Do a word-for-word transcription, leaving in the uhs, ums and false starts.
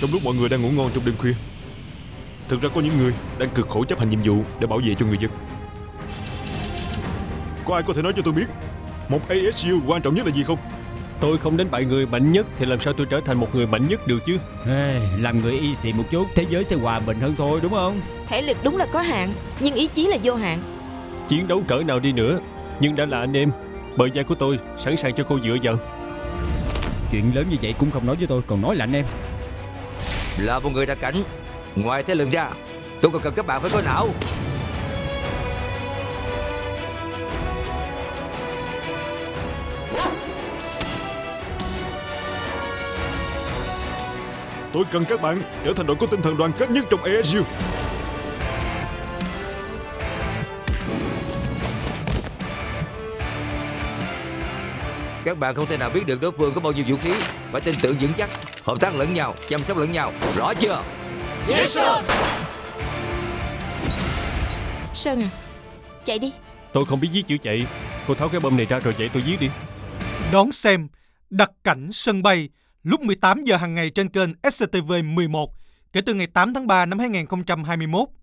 trong lúc mọi người đang ngủ ngon trong đêm khuya. Thực ra có những người đang cực khổ chấp hành nhiệm vụ để bảo vệ cho người dân. Có ai có thể nói cho tôi biết một a ét u quan trọng nhất là gì không? Tôi không đánh bại người mạnh nhất thì làm sao tôi trở thành một người mạnh nhất được chứ? Hey, làm người y xì một chút, thế giới sẽ hòa bình hơn thôi, đúng không? Thể lực đúng là có hạn, nhưng ý chí là vô hạn. Chiến đấu cỡ nào đi nữa, nhưng đã là anh em, bờ vai của tôi sẵn sàng cho cô dựa vào. Chuyện lớn như vậy cũng không nói với tôi, còn nói là anh em. Là một người đặc cảnh, ngoài thể lực ra, tôi còn cần các bạn phải có não. Tôi cần các bạn trở thành đội có tinh thần đoàn kết nhất trong a ét u. Các bạn không thể nào biết được đối phương có bao nhiêu vũ khí. Phải tin tưởng vững chắc, hợp tác lẫn nhau, chăm sóc lẫn nhau. Rõ chưa? Yes, sir. Sơn à, chạy đi. Tôi không biết viết chữ chạy. Cô tháo cái bom này ra rồi chạy tôi viết đi. Đón xem đặc cảnh sân bay lúc mười tám giờ hàng ngày trên kênh S C T V mười một kể từ ngày tám tháng ba năm hai nghìn không trăm hai mươi mốt.